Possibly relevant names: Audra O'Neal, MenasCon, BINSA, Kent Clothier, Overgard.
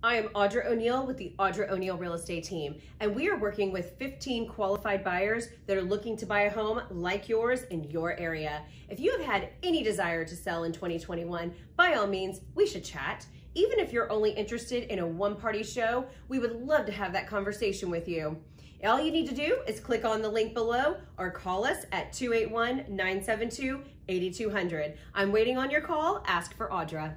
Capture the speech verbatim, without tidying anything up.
I am Audra O'Neal with the Audra O'Neal Real Estate Team, and we are working with fifteen qualified buyers that are looking to buy a home like yours in your area. If you have had any desire to sell in twenty twenty-one, by all means, we should chat. Even if you're only interested in a one-party show, we would love to have that conversation with you. All you need to do is click on the link below or call us at two eight one, nine seven two, eight two zero zero. I'm waiting on your call. Ask for Audra.